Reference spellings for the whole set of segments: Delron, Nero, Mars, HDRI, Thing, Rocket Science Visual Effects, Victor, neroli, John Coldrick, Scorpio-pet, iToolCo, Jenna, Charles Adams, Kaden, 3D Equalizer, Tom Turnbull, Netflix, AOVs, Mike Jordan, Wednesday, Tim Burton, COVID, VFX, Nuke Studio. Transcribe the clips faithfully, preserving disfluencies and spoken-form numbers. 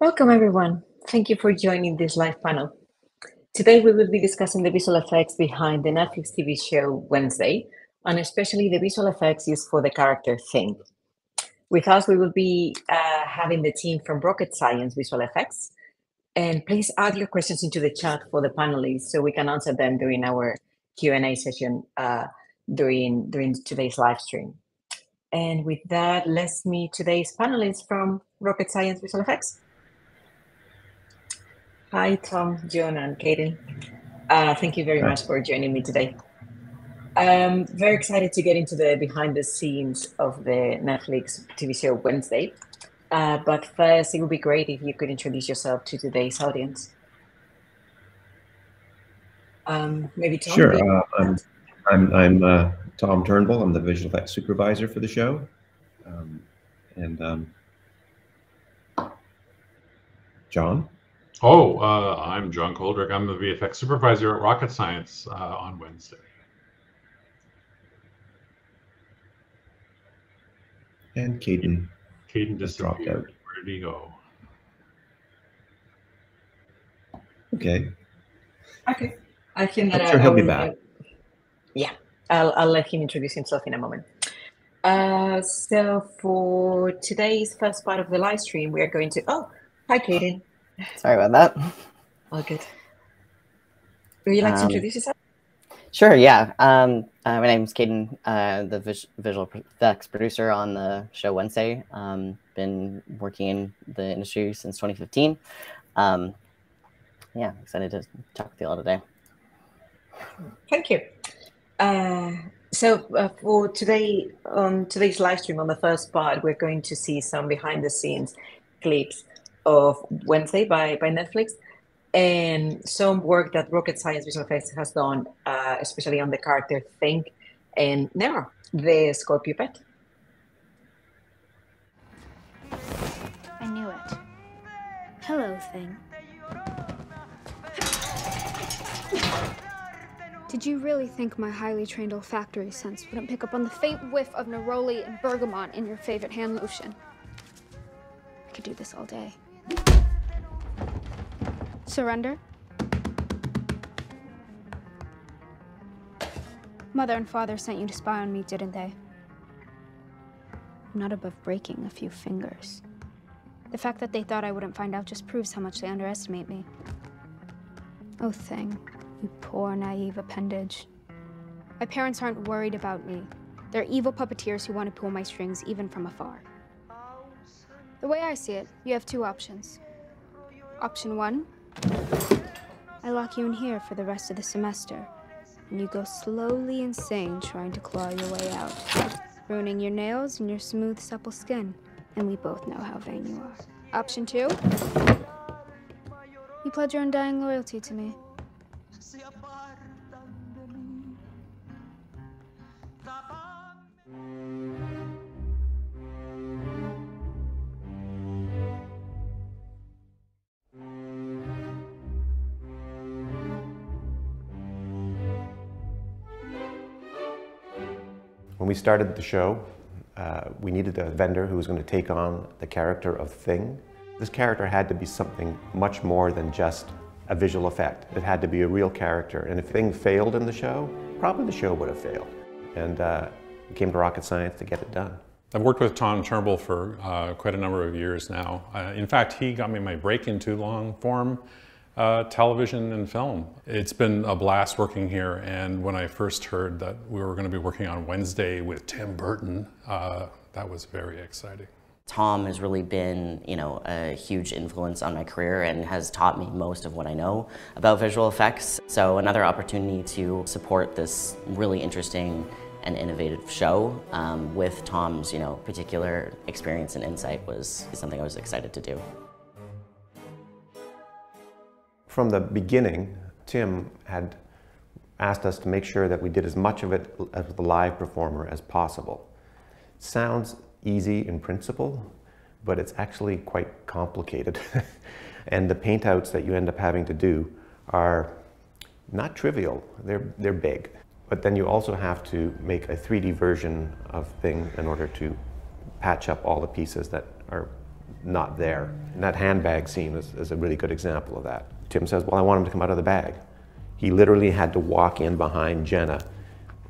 Welcome everyone. Thank you for joining this live panel. Today we will be discussing the visual effects behind the Netflix T V show Wednesday, and especially the visual effects used for the character Thing. With us, we will be uh, having the team from Rocket Science Visual Effects, and please add your questions into the chat for the panelists so we can answer them during our Q and A session uh, during, during today's live stream. And with that, let's meet today's panelists from Rocket Science Visual Effects. Hi, Tom, John, and Kaden. Uh, thank you very much for joining me today. I'm very excited to get into the behind the scenes of the Netflix T V show Wednesday. Uh, but first, it would be great if you could introduce yourself to today's audience. Um, maybe Tom? Sure. Uh, I'm, I'm, I'm uh, Tom Turnbull. I'm the visual effects supervisor for the show. Um, and um, John? Oh, uh, I'm John Coldrick. I'm the V F X supervisor at Rocket Science uh, on Wednesday. And Kaden. Kaden just dropped out. Where did he go? Okay. Okay. I think that I'm sure I, he'll I will, be back. I, yeah, I'll, I'll let him introduce himself in a moment. Uh, so for today's first part of the live stream, we are going to... Oh, hi, Kaden. Sorry about that. All good. Would you like um, to introduce yourself? Sure, yeah. Um, uh, my name's Kaden, uh, the vis visual effects producer on the show Wednesday. Um, been working in the industry since twenty fifteen. Um, yeah, excited to talk with you all today. Thank you. Uh, so uh, for today, on today's live stream, on the first part, we're going to see some behind the scenes clips of Wednesday by, by Netflix, and some work that Rocket Science Visual Effects has done, uh, especially on the character Thing and Nero, the Scorpio pet. I knew it. Hello, Thing. Did you really think my highly trained olfactory sense wouldn't pick up on the faint whiff of neroli and bergamot in your favorite hand lotion? I could do this all day. Surrender. Mother and father sent you to spy on me, didn't they? I'm not above breaking a few fingers. The fact that they thought I wouldn't find out just proves how much they underestimate me. Oh, Thing, you poor, naive appendage. My parents aren't worried about me. They're evil puppeteers who want to pull my strings even from afar. The way I see it, you have two options. Option one, I lock you in here for the rest of the semester, and you go slowly insane trying to claw your way out, ruining your nails and your smooth, supple skin, and we both know how vain you are. Option two, you pledge your undying loyalty to me. When we started the show, uh, we needed a vendor who was going to take on the character of Thing. This character had to be something much more than just a visual effect. It had to be a real character, and if Thing failed in the show, probably the show would have failed. And uh, we came to Rocket Science to get it done. I've worked with Tom Turnbull for uh, quite a number of years now. Uh, in fact, he got me my break in too long form Uh, television and film. It's been a blast working here, and when I first heard that we were going to be working on Wednesday with Tim Burton, uh, that was very exciting. Tom has really been, you know, a huge influence on my career and has taught me most of what I know about visual effects. So another opportunity to support this really interesting and innovative show um, with Tom's, you know, particular experience and insight was something I was excited to do. From the beginning, Tim had asked us to make sure that we did as much of it as the live performer as possible. Sounds easy in principle, but it's actually quite complicated. And the paintouts that you end up having to do are not trivial, they're, they're big. But then you also have to make a three D version of Thing in order to patch up all the pieces that are not there. And that handbag scene is, is a really good example of that. Tim says, well, I want him to come out of the bag. He literally had to walk in behind Jenna,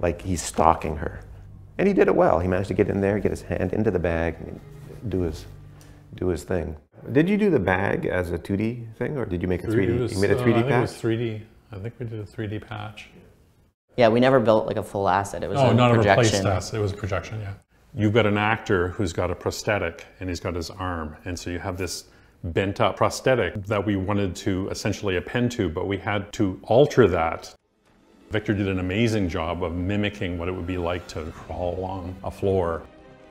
like he's stalking her. And he did it well. He managed to get in there, get his hand into the bag, and do his, do his thing. Did you do the bag as a two D thing, or did you make a three D? Was, you made a three D uh, patch? I think it was three D. I think we did a three D patch. Yeah, we never built like a full asset. It was oh, a not projection. A replaced asset. It was a projection, yeah. You've got an actor who's got a prosthetic, and he's got his arm. And so you have this bent up prosthetic that we wanted to essentially append to, but we had to alter that. Victor did an amazing job of mimicking what it would be like to crawl along a floor,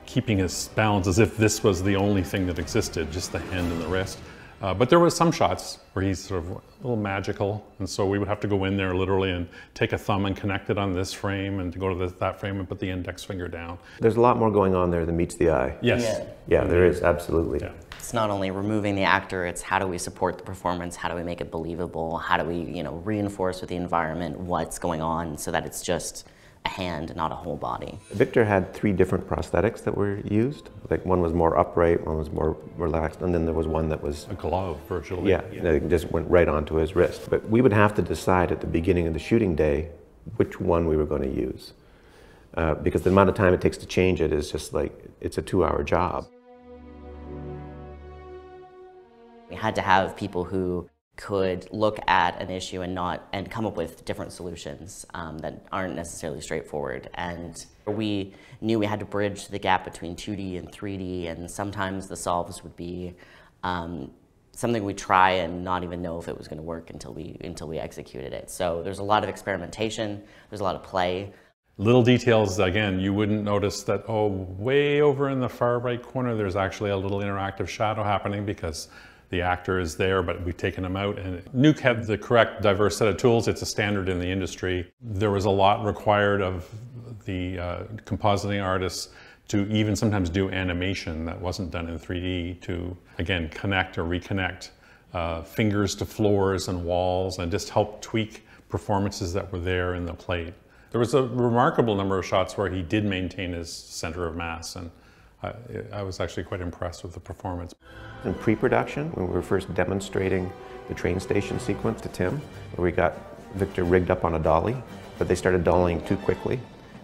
keeping his balance as if this was the only thing that existed, just the hand and the wrist. Uh, but there were some shots where he's sort of a little magical, and so we would have to go in there literally and take a thumb and connect it on this frame and to go to this, that frame and put the index finger down. There's a lot more going on there than meets the eye. Yes. Yeah, yeah there is, absolutely. Yeah. It's not only removing the actor, it's how do we support the performance, how do we make it believable, how do we, you know, reinforce with the environment what's going on so that it's just a hand, not a whole body. Victor had three different prosthetics that were used. Like one was more upright, one was more relaxed, and then there was one that was a glove, virtually. Yeah, yeah. It just went right onto his wrist. But we would have to decide at the beginning of the shooting day which one we were going to use, uh, because the amount of time it takes to change it is just like, it's a two-hour job. We had to have people who could look at an issue and not and come up with different solutions um, that aren't necessarily straightforward. And we knew we had to bridge the gap between two D and three D, and sometimes the solves would be um, something we try and not even know if it was going to work until we until we executed it. So there's a lot of experimentation. There's a lot of play. Little details, again, you wouldn't notice that, oh, way over in the far right corner, there's actually a little interactive shadow happening because the actor is there, but we've taken him out. And Nuke had the correct diverse set of tools. It's a standard in the industry. There was a lot required of the uh, compositing artists to even sometimes do animation that wasn't done in three D to, again, connect or reconnect uh, fingers to floors and walls and just help tweak performances that were there in the plate. There was a remarkable number of shots where he did maintain his center of mass, and I, I was actually quite impressed with the performance. In pre-production, when we were first demonstrating the train station sequence to Tim, where we got Victor rigged up on a dolly, but they started dollying too quickly.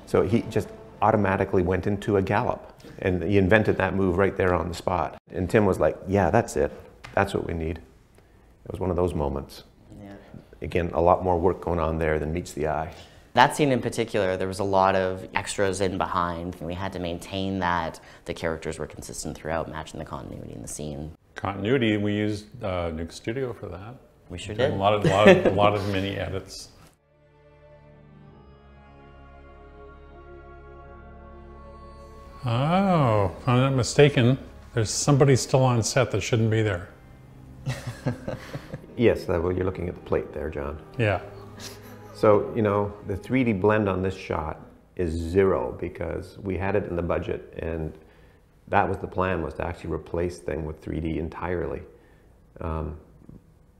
So he just automatically went into a gallop, and he invented that move right there on the spot. And Tim was like, yeah, that's it. That's what we need. It was one of those moments. Yeah. Again, a lot more work going on there than meets the eye. That scene in particular, there was a lot of extras in behind, and we had to maintain that the characters were consistent throughout, matching the continuity in the scene. Continuity, we used uh, Nuke Studio for that. We sure did. A lot of, lot of, a lot of mini edits. Oh, if I'm not mistaken, there's somebody still on set that shouldn't be there. Yes, well, you're looking at the plate there, John. Yeah. So, you know, the three D blend on this shot is zero because we had it in the budget, and that was the plan, was to actually replace Thing with three D entirely, um,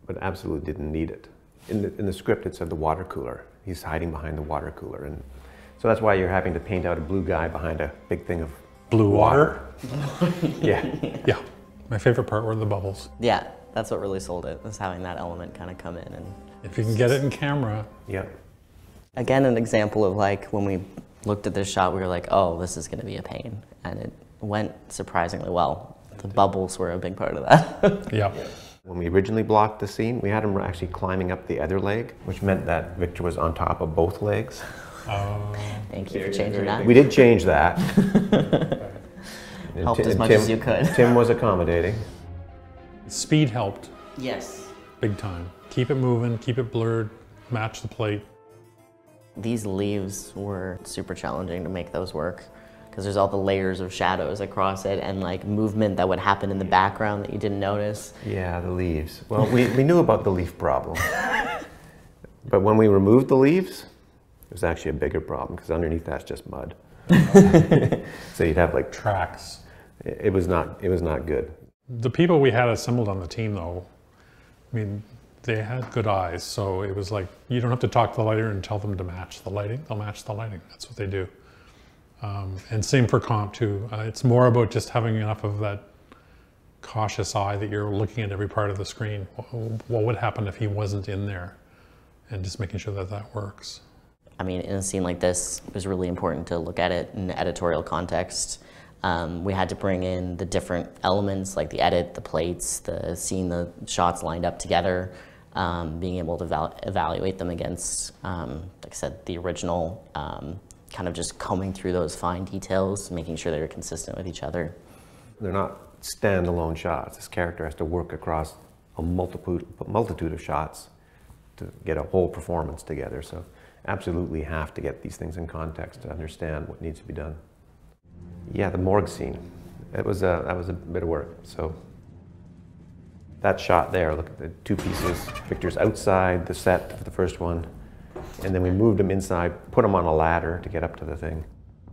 but absolutely didn't need it. In the, in the script, it said the water cooler. He's hiding behind the water cooler, and so that's why you're having to paint out a blue guy behind a big thing of blue water. water. Yeah. Yeah. My favorite part were the bubbles. Yeah, that's what really sold it, was having that element kind of come in. And if you can get it in camera. Yeah. Again, an example of like when we looked at this shot, we were like, oh, this is going to be a pain. And it went surprisingly well. The bubbles were a big part of that. Yeah. When we originally blocked the scene, we had him actually climbing up the other leg, which meant that Victor was on top of both legs. Oh. Thank you for changing that. We did change that. Helped as much as you could. Tim was accommodating. Speed helped. Yes. Big time. Keep it moving, keep it blurred, match the plate. These leaves were super challenging to make those work because there's all the layers of shadows across it and like movement that would happen in the background that you didn't notice. Yeah, the leaves. Well, we, we knew about the leaf problem. But when we removed the leaves, it was actually a bigger problem because underneath that's just mud. So you'd have like tracks. It, it was not, it was not good. The people we had assembled on the team though, I mean, they had good eyes, so it was like, you don't have to talk to the lighter and tell them to match the lighting. They'll match the lighting. That's what they do. Um, and same for comp, too. Uh, it's more about just having enough of that cautious eye that you're looking at every part of the screen. What would happen if he wasn't in there? And just making sure that that works. I mean, in a scene like this, it was really important to look at it in editorial context. Um, we had to bring in the different elements, like the edit, the plates, the seeing the shots lined up together, um, being able to val evaluate them against, um, like I said, the original, um, kind of just combing through those fine details, making sure they're consistent with each other. They're not standalone shots. This character has to work across a multitude, multitude of shots to get a whole performance together. So absolutely have to get these things in context to understand what needs to be done. Yeah, the morgue scene. It was a, that was a bit of work. So that shot there, look at the two pieces. Victor's outside the set for the first one, and then we moved him inside, put him on a ladder to get up to the thing,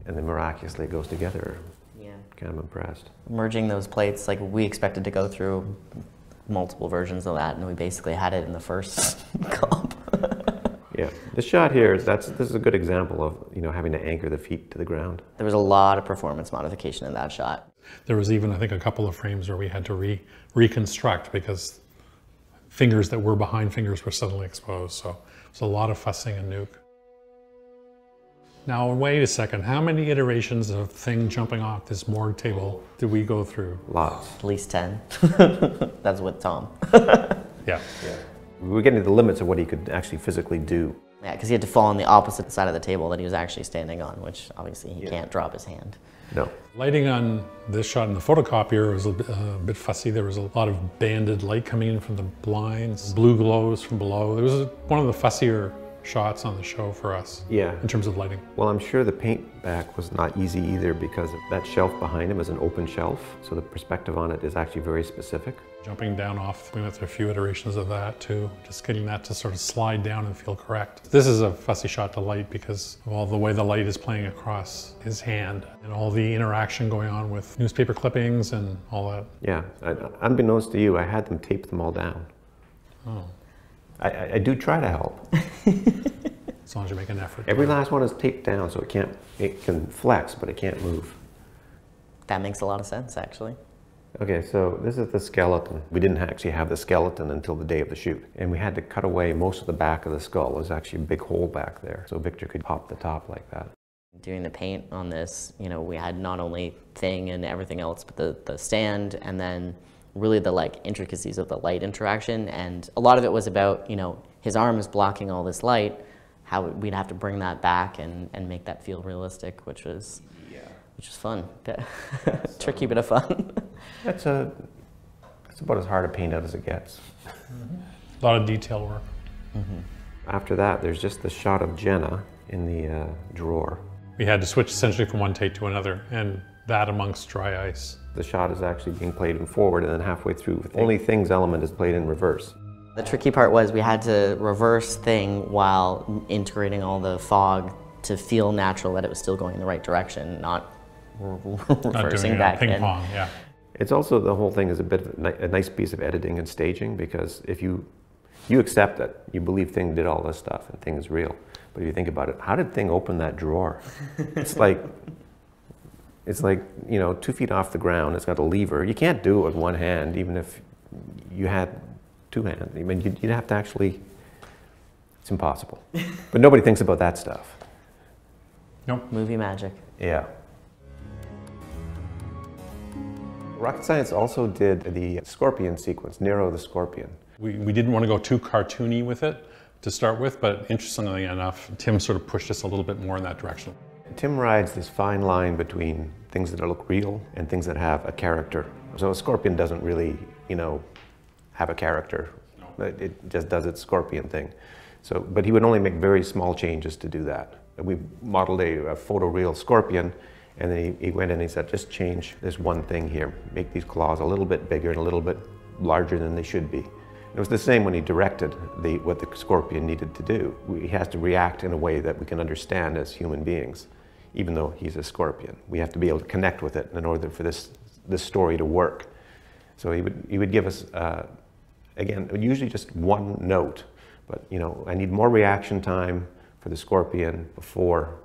and then miraculously it goes together. Yeah. Kind of impressed. Merging those plates, like we expected to go through multiple versions of that, and we basically had it in the first comp. Yeah, this shot here, that's, this is a good example of, you know, having to anchor the feet to the ground. There was a lot of performance modification in that shot. There was even, I think, a couple of frames where we had to re reconstruct because fingers that were behind fingers were suddenly exposed. So it's a lot of fussing and Nuke. Now, wait a second, how many iterations of Thing jumping off this morgue table did we go through? Lots. At least ten. That's with Tom. Yeah. Yeah. We were getting to the limits of what he could actually physically do. Yeah, because he had to fall on the opposite side of the table that he was actually standing on, which obviously he yeah. can't drop his hand. No. Lighting on this shot in the photocopier was a bit, uh, a bit fussy. There was a lot of banded light coming in from the blinds, blue glows from below. It was one of the fussier shots on the show for us. Yeah. In terms of lighting. Well, I'm sure the paint back was not easy either, because that shelf behind him is an open shelf, so the perspective on it is actually very specific. Jumping down off, we went through a few iterations of that too, just getting that to sort of slide down and feel correct. This is a fussy shot to light because of all the way the light is playing across his hand and all the interaction going on with newspaper clippings and all that. Yeah, I, unbeknownst to you, I had them tape them all down. Oh. I, I do try to help. As long as you make an effort. Every last one is taped down, so it can't, it can flex, but it can't move. That makes a lot of sense, actually. Okay, so this is the skeleton. We didn't actually have the skeleton until the day of the shoot, and we had to cut away most of the back of the skull. There's actually a big hole back there, so Victor could pop the top like that. Doing the paint on this, you know, we had not only Thing and everything else, but the, the stand, and then really the like intricacies of the light interaction, and a lot of it was about, you know, his arm is blocking all this light, how we'd have to bring that back and, and make that feel realistic, which was, yeah. which was fun. Tricky bit of fun. That's, a, that's about as hard a paint out as it gets. Mm-hmm. A lot of detail work. Mm-hmm. After that, there's just the shot of Jenna in the uh, drawer. We had to switch essentially from one take to another, and that amongst dry ice. The shot is actually being played in forward, and then halfway through, the only Thing's element is played in reverse. The tricky part was we had to reverse Thing while integrating all the fog to feel natural that it was still going in the right direction, not, not reversing back ping in. Pong, yeah. It's also, the whole thing is a bit of a nice piece of editing and staging, because if you, you accept that, you believe Thing did all this stuff and Thing is real, but if you think about it, how did Thing open that drawer? It's like, it's like, you know, two feet off the ground, it's got a lever. You can't do it with one hand, even if you had two hands. I mean, you'd have to actually, it's impossible. But nobody thinks about that stuff. Nope. Movie magic. Yeah. Rocket Science also did the scorpion sequence, Nero the scorpion. We, we didn't want to go too cartoony with it to start with, but interestingly enough, Tim sort of pushed us a little bit more in that direction. Tim rides this fine line between things that look real and things that have a character. So a scorpion doesn't really, you know, have a character. No. It just does its scorpion thing. So, but he would only make very small changes to do that. We modeled a, a photoreal scorpion, and then he, he went in and he said, just change this one thing here. Make these claws a little bit bigger and a little bit larger than they should be. It was the same when he directed the, what the scorpion needed to do. He has to react in a way that we can understand as human beings. Even though he's a scorpion, we have to be able to connect with it in order for this this story to work. So he would he would give us uh, again usually just one note, but you know, I need more reaction time for the scorpion before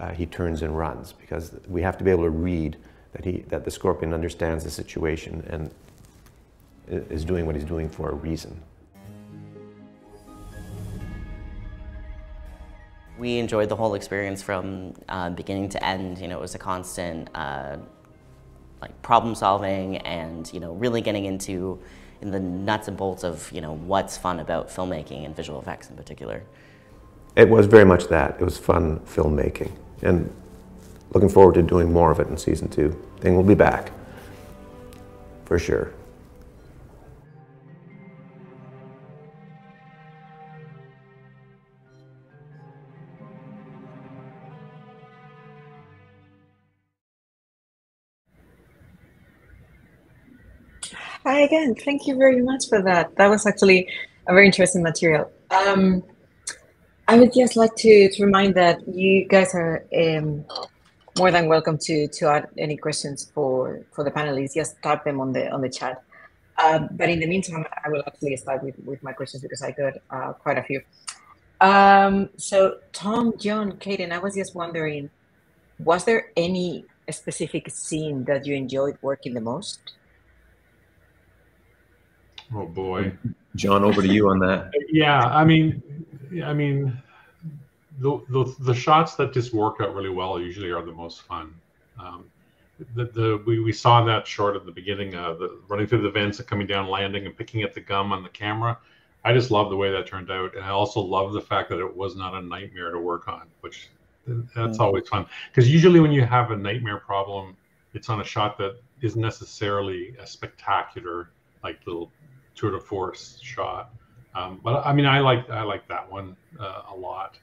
uh, he turns and runs, because we have to be able to read that he that the scorpion understands the situation and is doing what he's doing for a reason. We enjoyed the whole experience from uh, beginning to end. You know, it was a constant uh, like problem solving and, you know, really getting into in the nuts and bolts of, you know, what's fun about filmmaking and visual effects in particular. It was very much that. It was fun filmmaking, and looking forward to doing more of it in season two. Thing will be back, for sure. Hi again, thank you very much for that. That was actually a very interesting material. Um, I would just like to, to remind that you guys are um, more than welcome to, to add any questions for, for the panelists. Just type them on the on the chat. Uh, but in the meantime, I will actually start with, with my questions because I got uh, quite a few. Um, so Tom, John, Kaden, I was just wondering, was there any specific scene that you enjoyed working the most? Oh boy, John, over to you on that. Yeah, I mean, I mean, the, the the shots that just work out really well usually are the most fun. Um, the the we, we saw that short at the beginning, uh, the running through the vents and coming down, landing and picking at the gum on the camera. I just love the way that turned out, and I also love the fact that it was not a nightmare to work on, which that's mm. always fun. Because usually when you have a nightmare problem, it's on a shot that isn't necessarily a spectacular like little tour de force shot, um, but I mean, I like I like that one uh, a lot.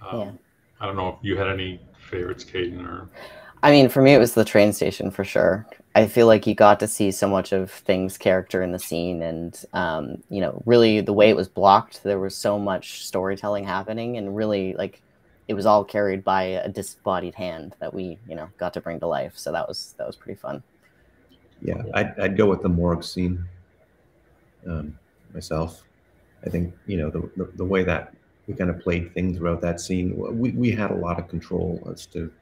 Um, yeah. I don't know if you had any favorites, Kaden, or. I mean, for me, it was the train station for sure. I feel like you got to see so much of Thing's character in the scene, and um, you know, really the way it was blocked, there was so much storytelling happening, and really like it was all carried by a disembodied hand that we, you know, got to bring to life. So that was that was pretty fun. Yeah, I'd, I'd go with the morgue scene. Um, myself, I think, you know, the, the, the way that we kind of played things throughout that scene, we, we had a lot of control as to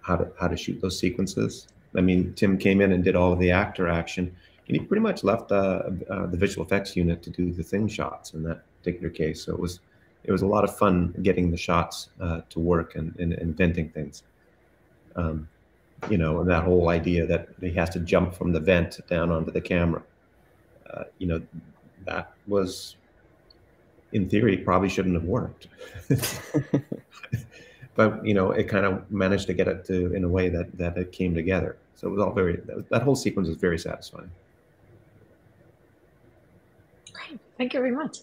how to how to shoot those sequences. I mean, Tim came in and did all of the actor action, and he pretty much left uh, uh, the visual effects unit to do the Thing shots in that particular case. So it was it was a lot of fun getting the shots uh, to work and, and, and venting things. Um, you know, and that whole idea that he has to jump from the vent down onto the camera. Uh, you know, that was, in theory, probably shouldn't have worked. But, you know, it kind of managed to get it to, in a way that, that it came together. So it was all very, that, that whole sequence was very satisfying. Great. Thank you very much.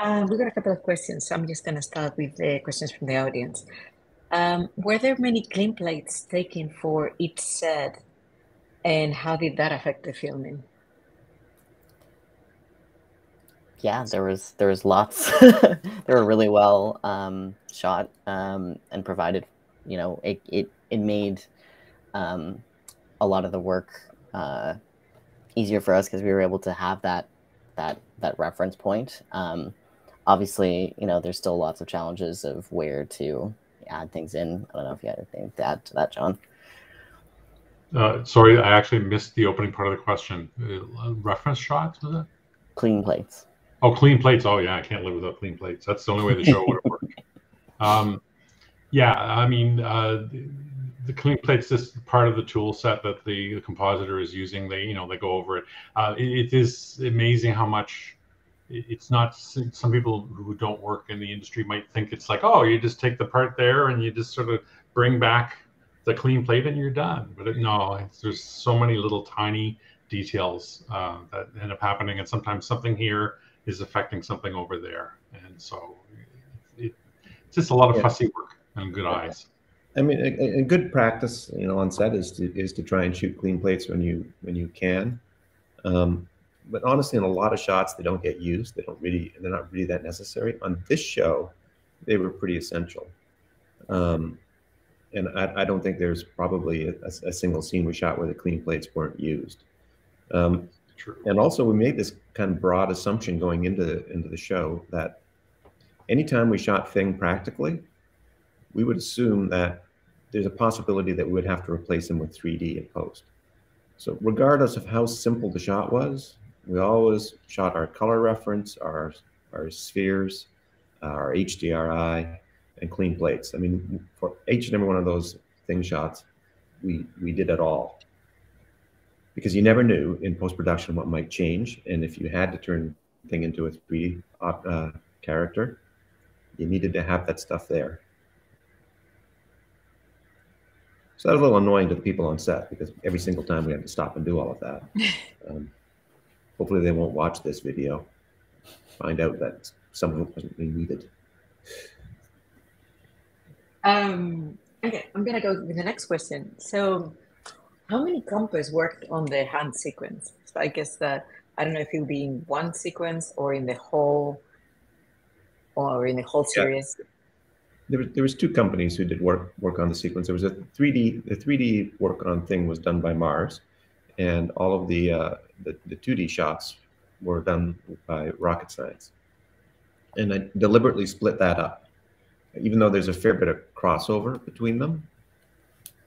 Uh, we got a couple of questions. So I'm just going to start with the questions from the audience. Um, were there many clean plates taken for each set, and how did that affect the filming? Yeah, there was there was lots. They were really well um, shot um, and provided. You know, it it it made um, a lot of the work uh, easier for us because we were able to have that that that reference point. Um, obviously, you know, there's still lots of challenges of where to add things in. I don't know if you had anything to add to that, John. Uh, sorry, I actually missed the opening part of the question. Uh, reference shots, was it? Clean plates. Oh, clean plates. Oh, yeah, I can't live without clean plates. That's the only way the show would have worked. Um, yeah, I mean, uh, the, the clean plates is part of the tool set that the, the compositor is using. They, you know, they go over it. Uh, it, it is amazing how much it, it's not, some people who don't work in the industry might think it's like, oh, you just take the part there and you just sort of bring back the clean plate and you're done. But it, no, it's, there's so many little tiny details uh, that end up happening. And sometimes something here is affecting something over there, and so it, it's just a lot of yeah. fussy work and good yeah. eyes. I mean, a, a good practice, you know, on set is to is to try and shoot clean plates when you when you can. Um, but honestly, in a lot of shots, they don't get used. They don't really, they're not really that necessary. On this show, they were pretty essential, um, and I, I don't think there's probably a, a single scene we shot where the clean plates weren't used. Um, True. And also, we made this kind of broad assumption going into the, into the show that anytime we shot Thing practically, we would assume that there's a possibility that we would have to replace them with three D in post. So regardless of how simple the shot was, we always shot our color reference, our, our spheres, our H D R I, and clean plates. I mean, for each and every one of those thing shots, we, we did it all. Because you never knew in post-production what might change. And if you had to turn thing into a three D uh, character, you needed to have that stuff there. So that was a little annoying to the people on set, because every single time we had to stop and do all of that. Um, hopefully they won't watch this video, find out that some of it wasn't really needed. Um, okay, I'm gonna go with the next question. So how many compers worked on the hand sequence? So I guess that, I don't know if it'll be in one sequence or in the whole, or in the whole series. Yeah. There was, there was two companies who did work work on the sequence. There was a three D, the three D work on Thing was done by Mars, and all of the, uh, the, the two D shots were done by Rocket Science. And I deliberately split that up, even though there's a fair bit of crossover between them.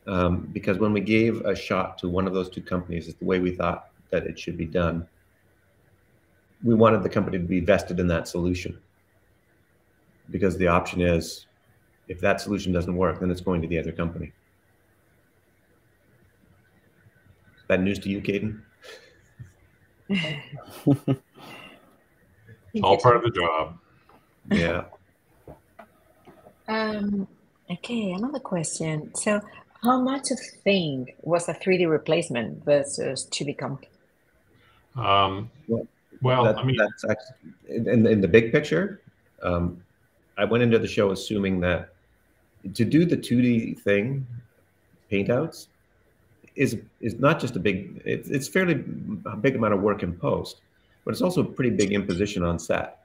Um, because when we gave a shot to one of those two companies, it's the way we thought that it should be done. We wanted the company to be vested in that solution, because the option is, if that solution doesn't work, then it's going to the other company. Is that news to you, Kaden? It's all part of the job. Yeah. Um, okay, another question. So how much of Thing was a three D replacement versus two D comp? Um, well, well that, I mean, that's actually, in, in the big picture, um, I went into the show assuming that to do the two D Thing paintouts is is not just a big, it, it's fairly a big amount of work in post, but it's also a pretty big imposition on set.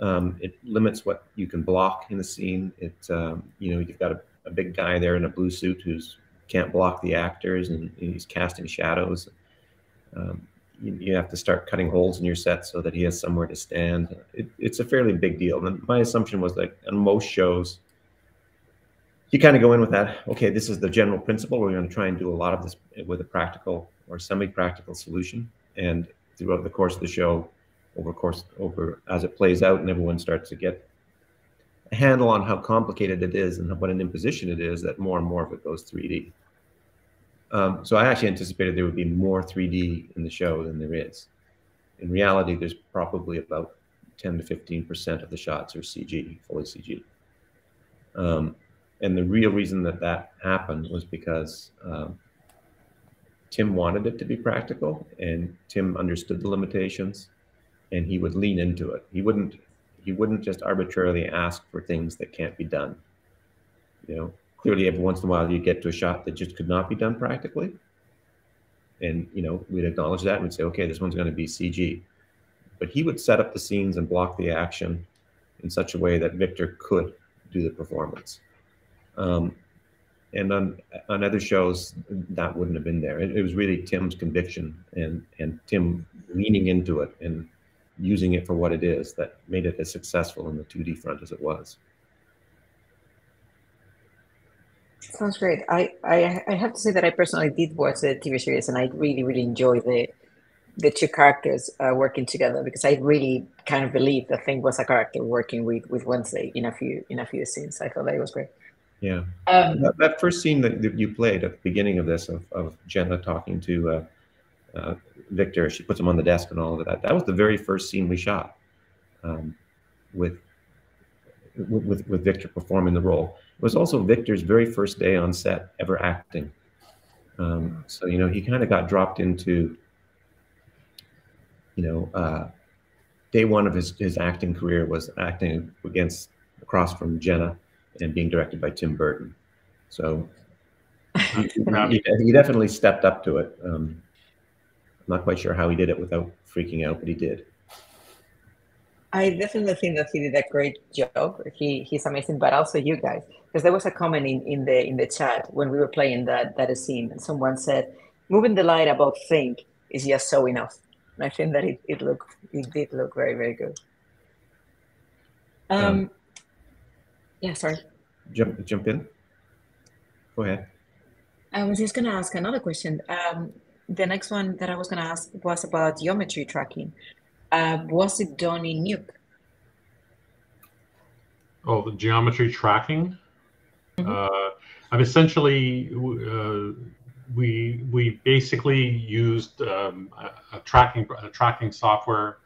Um, it limits what you can block in the scene. It, um, you know, you've got a, a big guy there in a blue suit who's can't block the actors, and, and he's casting shadows. Um, you, you have to start cutting holes in your set so that he has somewhere to stand. It, it's a fairly big deal. And my assumption was that on most shows, you kind of go in with that, okay, this is the general principle. We're going to try and do a lot of this with a practical or semi-practical solution. And throughout the course of the show, over course over as it plays out, and everyone starts to get a handle on how complicated it is and what an imposition it is, that more and more of it goes three D. Um, so I actually anticipated there would be more three D in the show than there is. In reality, there's probably about ten to fifteen percent of the shots are C G, fully C G. Um, and the real reason that that happened was because um, Tim wanted it to be practical, and Tim understood the limitations, and he would lean into it. He wouldn't, he wouldn't just arbitrarily ask for things that can't be done. You know, clearly every once in a while you get to a shot that just could not be done practically. And, you know, we'd acknowledge that and we'd say, okay, this one's going to be C G. But he would set up the scenes and block the action in such a way that Victor could do the performance. Um, and on, on other shows, that wouldn't have been there. It, it was really Tim's conviction and, and Tim leaning into it and using it for what it is that made it as successful in the two D front as it was. Sounds great. I, I, I have to say that I personally did watch the T V series, and I really, really enjoyed the, the two characters uh, working together, because I really kind of believed the Thing was a character working with, with Wednesday in a few in a few scenes. I thought that it was great. Yeah. Um, that, that first scene that you played at the beginning of this, of, of Jenna talking to uh, Uh, Victor, she puts him on the desk and all of that. That was the very first scene we shot um, with, with with Victor performing the role. It was also Victor's very first day on set ever acting. Um, so, you know, he kind of got dropped into, you know, uh, day one of his, his acting career was acting against across from Jenna and being directed by Tim Burton. So he, he, he definitely stepped up to it. Um, Not quite sure how he did it without freaking out, but he did. I definitely think that he did a great job. He he's amazing, but also you guys, because there was a comment in, in the in the chat when we were playing that that scene, and someone said, "Moving the line about Think is just so enough." And I think that it it looked it did look very very good. Um, um yeah, sorry. Jump jump in. Go ahead. I was just going to ask another question. Um, the next one that I was going to ask was about geometry tracking. Uh, was it done in Nuke? Oh, the geometry tracking? Mm-hmm. uh, I've essentially, uh, we we basically used um, a, a tracking a tracking software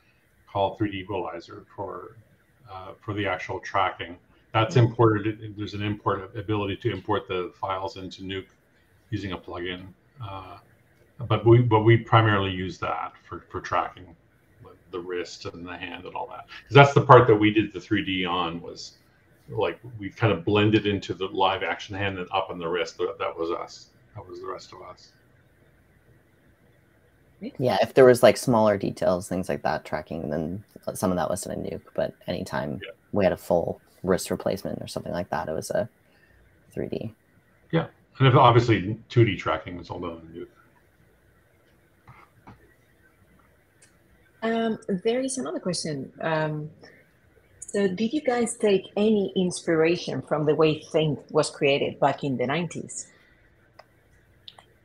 called three D Equalizer for uh, for the actual tracking. That's mm-hmm. imported. There's an import ability to import the files into Nuke using a plugin, uh, but we but we primarily use that for for tracking the wrist and the hand and all that, because that's the part that we did the three D on, was like we kind of blended into the live action hand and up on the wrist. That was us. That was the rest of us. Yeah, if there was like smaller details, things like that, tracking, then some of that wasn't in Nuke. But anytime yeah. we had a full wrist replacement or something like that, it was a three D. Yeah, and if obviously two D tracking was all done in Nuke. Um, there is another question. Um, so did you guys take any inspiration from the way Thing was created back in the nineties?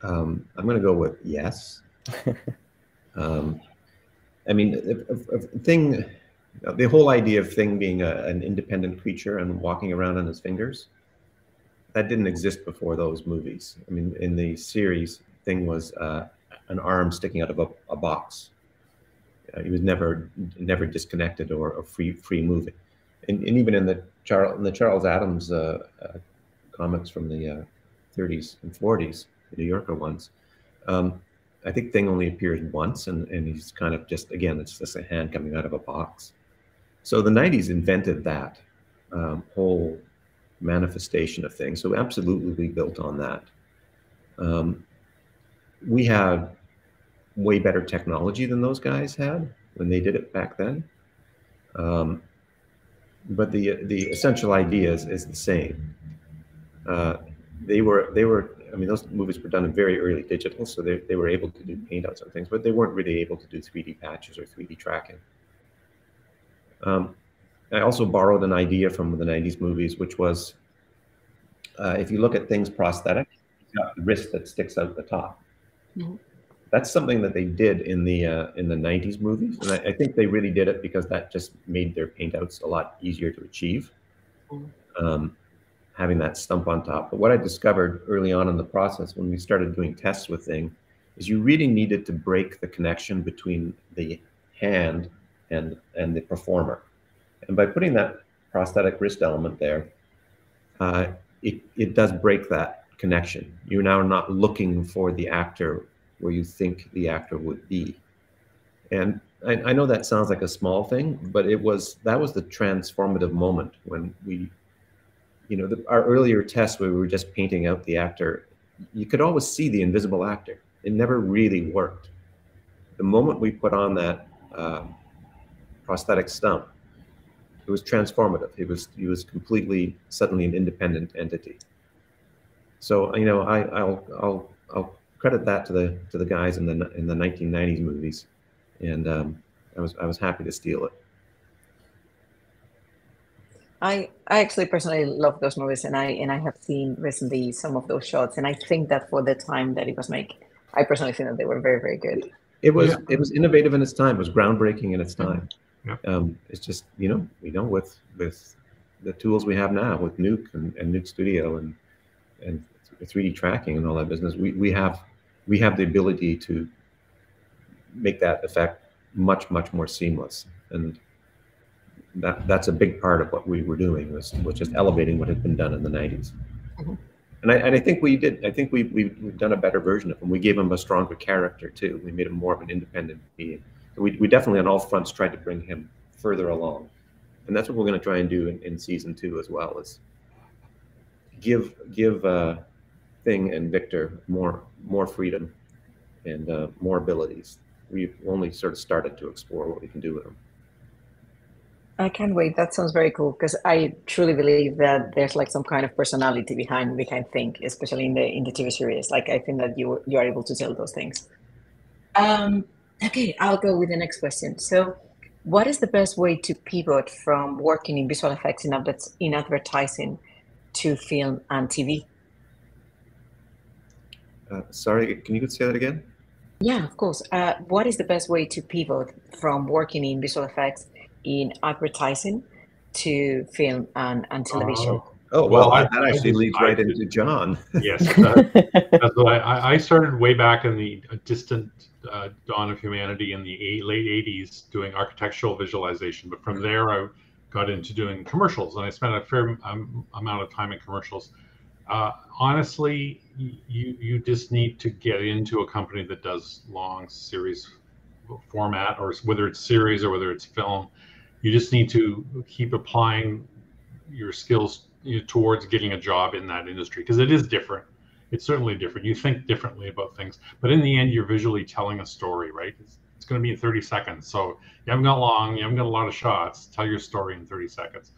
Um, I'm going to go with yes. um, I mean, if, if, if Thing, the whole idea of Thing being a, an independent creature and walking around on his fingers, that didn't exist before those movies. I mean, in the series, Thing was uh, an arm sticking out of a, a box. Uh, he was never, never disconnected or, or free, free moving, and, and even in the Charles, in the Charles Adams uh, uh, comics from the uh, thirties and forties, the New Yorker ones, um, I think Thing only appears once, and, and he's kind of just again, it's just a hand coming out of a box. So the nineties invented that um, whole manifestation of Thing. So absolutely, we built on that. Um, we have way better technology than those guys had when they did it back then. Um, but the the essential idea is, is the same. Uh, they were they were I mean, those movies were done in very early digital, so they they were able to do paint outs and things, but they weren't really able to do three D patches or three D tracking. Um, I also borrowed an idea from the nineties movies, which was uh, if you look at Thing's prosthetic, he's got the wrist that sticks out the top. Mm-hmm. That's something that they did in the uh, in the nineties movies, and I, I think they really did it because that just made their paintouts a lot easier to achieve, um, having that stump on top. But what I discovered early on in the process when we started doing tests with Thing is you really needed to break the connection between the hand and and the performer, and by putting that prosthetic wrist element there, uh, it it does break that connection. You're now not looking for the actor where you think the actor would be. And I, I know that sounds like a small thing, but it was, that was the transformative moment when we, you know, the, our earlier tests where we were just painting out the actor, you could always see the invisible actor. It never really worked. The moment we put on that uh, prosthetic stump, it was transformative. It was, it was completely, suddenly an independent entity. So, you know, I, I'll, I'll, I'll, credit that to the to the guys in the in the nineteen nineties movies, and um, I was I was happy to steal it. I I actually personally love those movies, and I and I have seen recently some of those shots, and I think that for the time that it was made, I personally think that they were very very good. It was yeah. it was innovative in its time. It was groundbreaking in its time. Yeah. Um, it's just you know you know with with the tools we have now with Nuke and, and Nuke Studio and and three D tracking and all that business, we we have we have the ability to make that effect much much more seamless, and that that's a big part of what we were doing was was just elevating what had been done in the nineties. Mm-hmm. And I and I think we did. I think we we've, we've done a better version of him. We gave him a stronger character too. We made him more of an independent being. We we definitely on all fronts tried to bring him further along, and that's what we're going to try and do in, in season two as well. Is give give uh, Thing and Victor more more freedom and uh, more abilities. We've only sort of started to explore what we can do with them. I can't wait. That sounds very cool, because I truly believe that there's like some kind of personality behind behind Thing, especially in the in the T V series. Like I think that you you are able to tell those things. Um, okay, I'll go with the next question. So, what is the best way to pivot from working in visual effects in adverts in advertising to film and T V? Uh, sorry, can you say that again? Yeah, of course. Uh, what is the best way to pivot from working in visual effects in advertising to film and, and television? Uh, oh, well, well I, that actually I, leads I, right I, into John. Yes. That, that's what I, I started way back in the distant uh, dawn of humanity in the eight, late eighties doing architectural visualization. But from there, I got into doing commercials, and I spent a fair um, amount of time in commercials. Uh, honestly, you, you just need to get into a company that does long series format, or whether it's series or whether it's film. You just need to keep applying your skills you know, towards getting a job in that industry, because it is different. It's certainly different. You think differently about things, but in the end, you're visually telling a story, right? It's, it's going to be in thirty seconds. So you haven't got long, you haven't got a lot of shots. Tell your story in thirty seconds.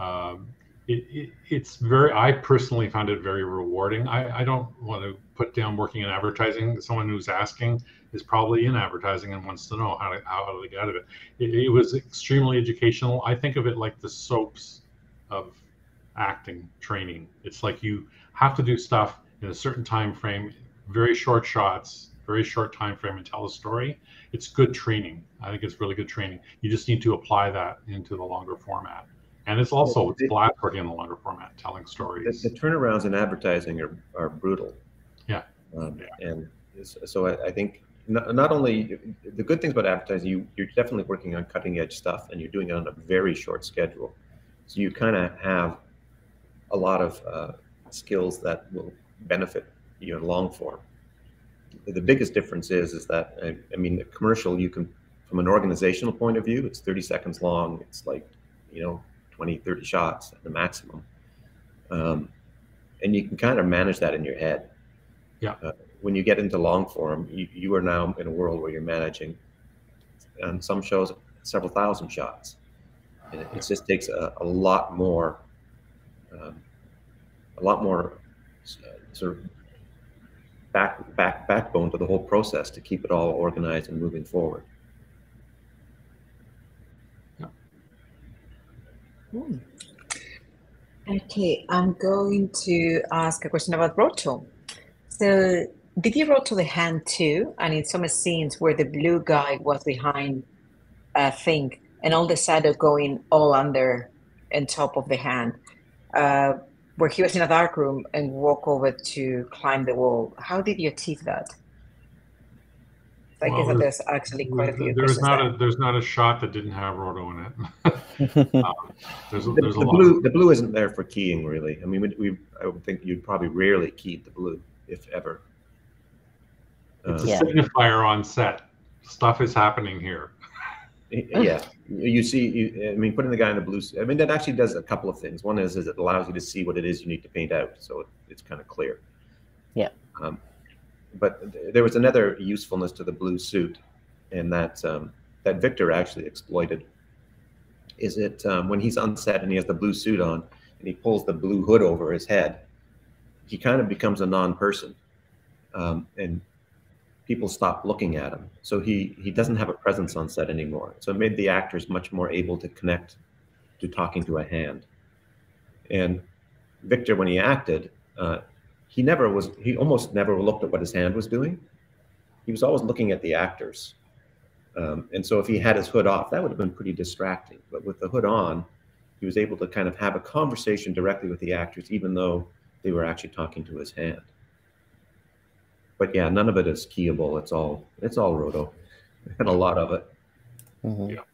Um, It, it, it's very, I personally found it very rewarding. I, I don't want to put down working in advertising. Someone who's asking is probably in advertising and wants to know how to, how to get out of it. it. It was extremely educational. I think of it like the soaps of acting training. It's like you have to do stuff in a certain time frame, very short shots, very short time frame, and tell a story. It's good training. I think it's really good training. You just need to apply that into the longer format. And it's also it's collaborating in the longer format, telling stories. The, the turnarounds in advertising are, are brutal. Yeah. Um, yeah. And so I, I think not, not only the good things about advertising, you, you're definitely working on cutting edge stuff, and you're doing it on a very short schedule. So you kind of have a lot of uh, skills that will benefit you in long form. The biggest difference is, is that, I, I mean, a commercial, you can, from an organizational point of view, it's thirty seconds long. It's like, you know, twenty, thirty shots at the maximum. Um, and you can kind of manage that in your head. Yeah. Uh, when you get into long form, you, you are now in a world where you're managing um, some shows several thousand shots. And it, it just takes a, a lot more, um, a lot more sort of back, back, backbone to the whole process to keep it all organized and moving forward. Hmm. Okay, I'm going to ask a question about Roto. So did you Roto the hand too? And in some scenes where the blue guy was behind a uh, thing and all the shadow going all under and top of the hand, uh, where he was in a dark room and walk over to climb the wall. How did you achieve that? I guess well, there's actually quite a few. There's not there. a there's not a shot that didn't have Roto in it. um, there's, the, there's the a blue lot. The blue isn't there for keying, really. I mean, we, we I would think you'd probably rarely key the blue, if ever. It's um, a yeah. signifier on set. Stuff is happening here. Yeah, you see. You, I mean, putting the guy in the blue. I mean, that actually does a couple of things. One is, is it allows you to see what it is you need to paint out, so it, it's kind of clear. Yeah. Um, But there was another usefulness to the blue suit, and that um, that Victor actually exploited. Is it um, when he's on set and he has the blue suit on, and he pulls the blue hood over his head, he kind of becomes a non-person, um, and people stop looking at him. So he he doesn't have a presence on set anymore. So it made the actors much more able to connect to talking to a hand. And Victor, when he acted. Uh, He never was, he almost never looked at what his hand was doing. He was always looking at the actors. Um, and so if he had his hood off, that would have been pretty distracting. But with the hood on, he was able to kind of have a conversation directly with the actors, even though they were actually talking to his hand. But yeah, none of it is keyable. It's all, it's all Roto, and a lot of it. Mm-hmm. Yeah.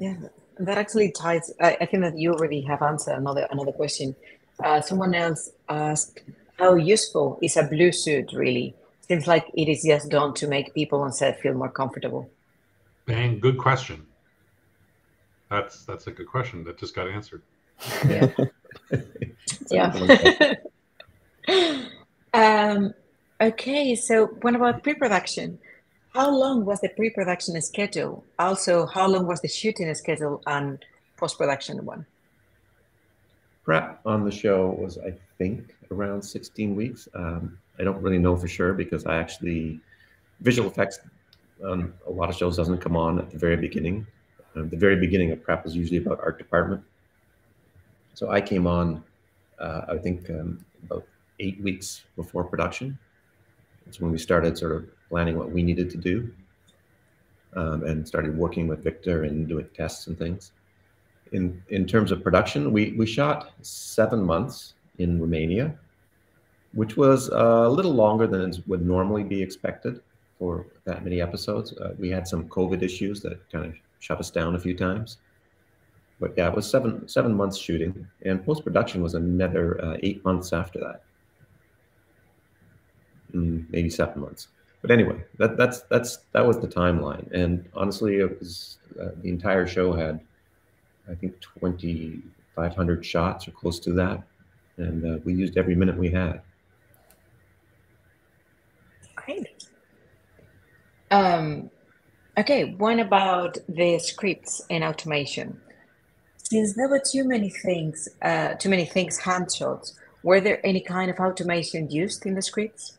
Yeah, that actually ties, I, I think that you already have answered another, another question. Uh, someone else asked, how useful is a blue suit really? Seems like it is just done to make people on set feel more comfortable. Bang, good question. That's that's a good question that just got answered. Yeah. Yeah. um, okay, so what about pre-production? How long was the pre-production schedule? Also, how long was the shooting schedule and post-production one? Prep on the show was, I think, around sixteen weeks. Um, I don't really know for sure, because I actually, visual effects on um, a lot of shows doesn't come on at the very beginning. Um, the very beginning of prep is usually about art department. So I came on, uh, I think, um, about eight weeks before production. That's when we started sort of planning what we needed to do, um, and started working with Victor and doing tests and things. In, in terms of production, we, we shot seven months in Romania, which was a little longer than would normally be expected for that many episodes. Uh, we had some COVID issues that kind of shut us down a few times. But yeah, it was seven, seven months shooting, and post-production was another uh, eight months after that. Mm, maybe seven months. But anyway, that, that's, that's, that was the timeline. And honestly, it was, uh, the entire show had, I think, twenty-five hundred shots or close to that. And uh, we used every minute we had. Great. Um, okay, what about the scripts and automation? Since there were too many things, uh, too many things hand shots, were there any kind of automation used in the scripts?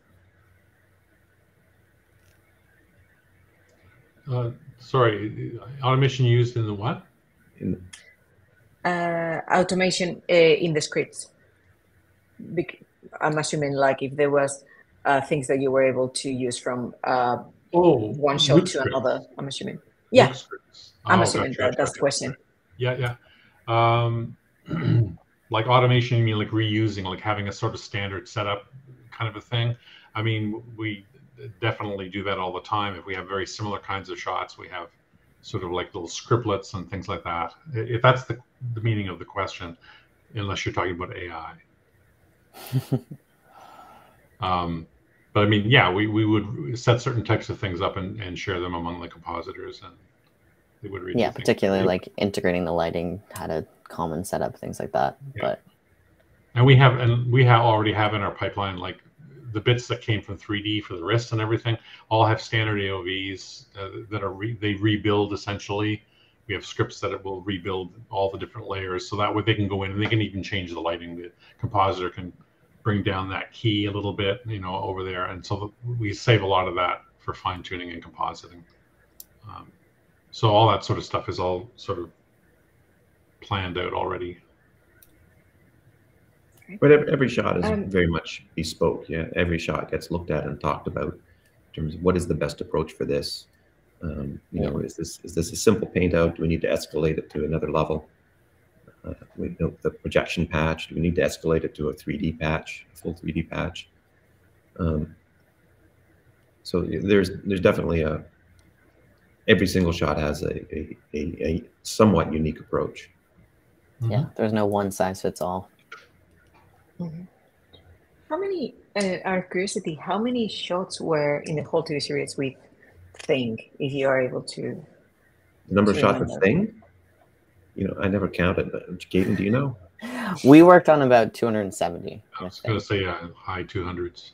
Uh, sorry, automation used in the what? In the uh, automation uh, in the scripts. Bec I'm assuming, like, if there was uh, things that you were able to use from uh, oh, one show to scripts. another. I'm assuming. Yeah, I'm oh, assuming gotcha, that, gotcha, that's the question. Gotcha. Yeah, yeah. Um, like automation, you mean like reusing, like having a sort of standard setup kind of a thing? I mean, we definitely do that all the time. If we have very similar kinds of shots, we have sort of like little scriptlets and things like that. If that's the, the meaning of the question, unless you're talking about A I. um, but I mean, yeah, we, we would set certain types of things up and, and share them among the compositors, and they would read. Yeah, particularly things. like integrating the lighting had a common setup, things like that. Yeah. But and we have and we have already have in our pipeline, like the bits that came from three D for the wrist and everything all have standard A O Vs uh, that are re they rebuild essentially. We have scripts that it will rebuild all the different layers, so that way they can go in and they can even change the lighting. The compositor can bring down that key a little bit, you know, over there. And so we save a lot of that for fine tuning and compositing. Um, so all that sort of stuff is all sort of planned out already. But every shot is um, very much bespoke. Yeah, every shot gets looked at and talked about in terms of what is the best approach for this. Um, you know, is this is this a simple paint out? Do we need to escalate it to another level? Uh, we built the projection patch. Do we need to escalate it to a three D patch, a full three D patch? Um, so there's there's definitely a every single shot has a a, a, a somewhat unique approach. Mm-hmm. Yeah, there's no one size fits all. Mm-hmm. How many? Uh, out of curiosity, how many shots were in the whole T V series with Thing, if you are able to? The number of shots of Thing? You know, I never counted. Kaden, do you know? We worked on about two hundred seventy. I was going to say uh, high two hundreds.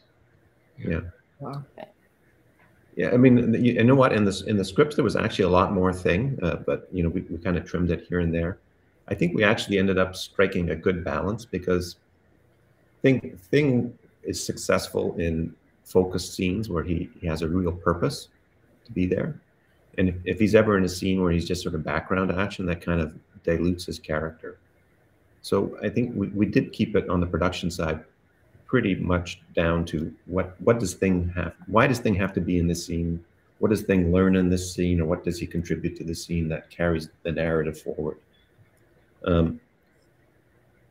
Yeah. Yeah. Wow. Okay. Yeah, I mean, you, you know what? In the, in the scripts, there was actually a lot more Thing, uh, but, you know, we, we kind of trimmed it here and there. I think we actually ended up striking a good balance, because Thing, Thing is successful in focused scenes where he, he has a real purpose to be there. And if, if he's ever in a scene where he's just sort of background action, that kind of dilutes his character. So I think we, we did keep it on the production side pretty much down to what, what does Thing have, why does Thing have to be in this scene? What does Thing learn in this scene, or what does he contribute to the scene that carries the narrative forward? Um,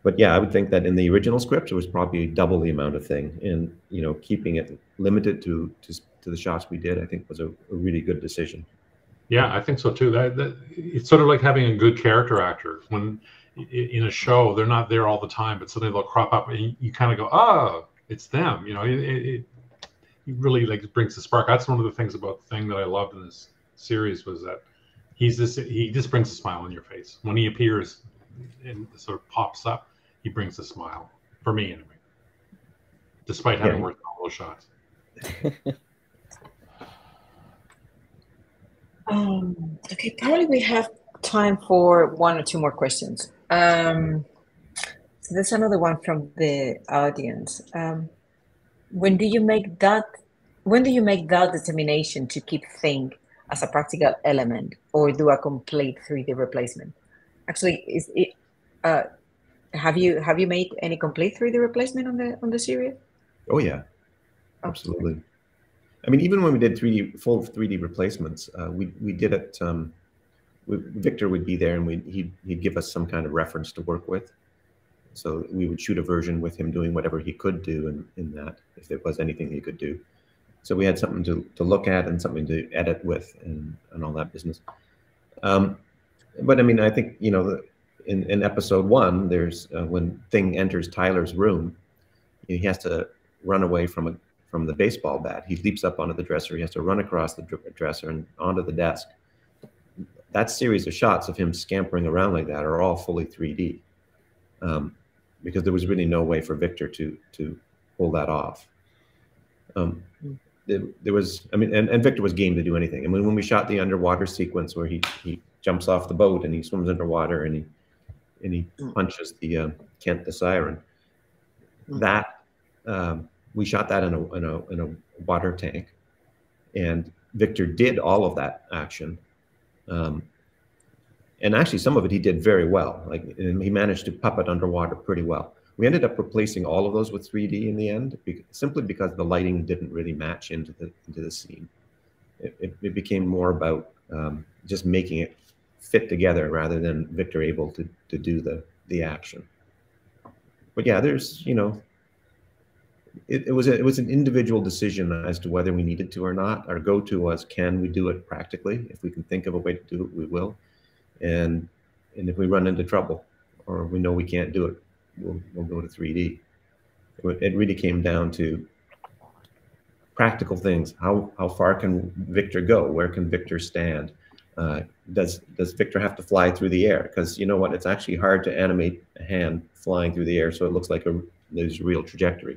but yeah, I would think that in the original script, it was probably double the amount of Thing, and, you know, keeping it limited to, to, to the shots we did, I think was a, a really good decision. Yeah, I think so too. That, that it's sort of like having a good character actor. When in a show, they're not there all the time, but suddenly they'll crop up, and you, you kind of go, "Oh, it's them." You know, it, it, it really like brings the spark. That's one of the things about the Thing that I loved in this series, was that he's this. He just brings a smile on your face when he appears and sort of pops up. He brings a smile for me, anyway, despite having yeah. worked all those shots. Um, okay, probably we have time for one or two more questions. Um, so there's another one from the audience. Um, when do you make that? When do you make that determination to keep Thing as a practical element, or do a complete three D replacement? Actually, is it? Uh, Have you have you made any complete three D replacement on the on the series? Oh yeah, absolutely. I mean, even when we did three D full three D replacements, uh, we we did it. Um, we, Victor would be there, and we he'd, he'd give us some kind of reference to work with. So we would shoot a version with him doing whatever he could do in, in that, if there was anything he could do. So we had something to, to look at and something to edit with and, and all that business. Um, but I mean, I think, you know, the, in, in episode one, there's uh, when Thing enters Tyler's room, he has to run away from, a, from the baseball bat. He leaps up onto the dresser. He has to run across the dresser and onto the desk. That series of shots of him scampering around like that are all fully three D. Um, because there was really no way for Victor to to pull that off. Um, there, there was, I mean, and, and Victor was game to do anything. I mean, when we shot the underwater sequence where he, he jumps off the boat and he swims underwater and he and he punches the uh, Kent the siren, that um, we shot that in a, in a in a water tank, and Victor did all of that action. Um, And actually, some of it he did very well. Like, and he managed to puppet underwater pretty well. We ended up replacing all of those with three D in the end, because, simply because the lighting didn't really match into the into the scene. It, it, it became more about um, just making it fit together rather than Victor able to to do the the action. But yeah, there's you know, it, it was a, it was an individual decision as to whether we needed to or not. Our go-to was, can we do it practically? If we can think of a way to do it, we will. And and if we run into trouble or we know we can't do it, we'll, we'll go to three D. It really came down to practical things. How how far can Victor go? Where can Victor stand? Uh, does does Victor have to fly through the air? Because you know what, it's actually hard to animate a hand flying through the air so it looks like a, there's a real trajectory.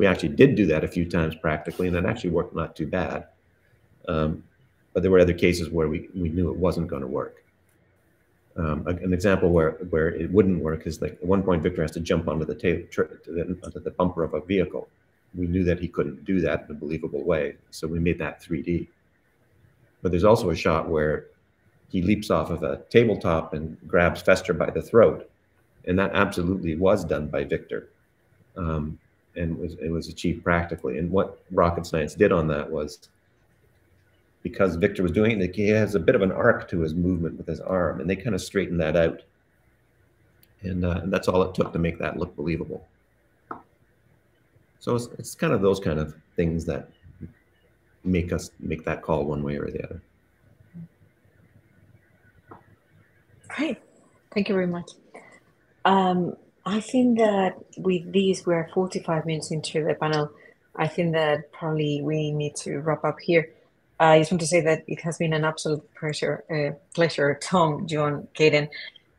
We actually did do that a few times practically, and it actually worked not too bad. Um, but there were other cases where we, we knew it wasn't going to work. Um, an example where where it wouldn't work is, like, at one point Victor has to jump onto the onto the bumper of a vehicle. We knew that he couldn't do that in a believable way, so we made that three D. But there's also a shot where he leaps off of a tabletop and grabs Fester by the throat, and that absolutely was done by Victor, um, and was, it was achieved practically. And what Rocket Science did on that was, because Victor was doing it, he has a bit of an arc to his movement with his arm, and they kind of straightened that out. And, uh, and that's all it took to make that look believable. So it's, it's kind of those kind of things that make us make that call one way or the other. Great. Thank you very much. Um, I think that with these, we're forty-five minutes into the panel. I think that probably we need to wrap up here. I just want to say that it has been an absolute pleasure, uh, pleasure, Tom, John, Kaden,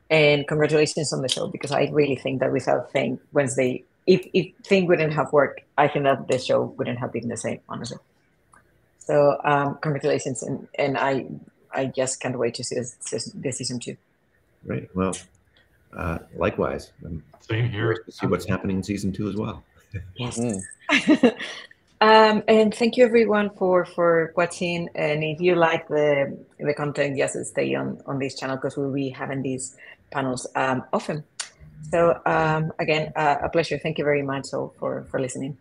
and congratulations on the show, because I really think that without Thing, Wednesday, if, if Thing wouldn't have worked, I think that the show wouldn't have been the same, honestly. So um, congratulations, and, and I I just can't wait to see this, this season two. Great. Well, uh, likewise. I'm same here. To see what's happening in season two as well. Yes. Mm. Um, and thank you everyone for for watching. And if you like the the content, yes, stay on on this channel, because we'll be having these panels um, often. So um, again, uh, a pleasure. Thank you very much all for for listening.